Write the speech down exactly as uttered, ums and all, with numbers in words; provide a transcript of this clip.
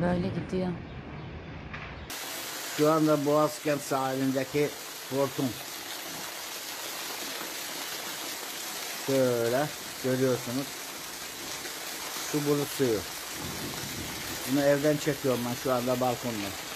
Böyle gidiyor. Şu anda Boğazkent sahilindeki hortum. Şöyle görüyorsunuz. Şu bulut suyu. Bunu evden çekiyorum ben şu anda balkondan.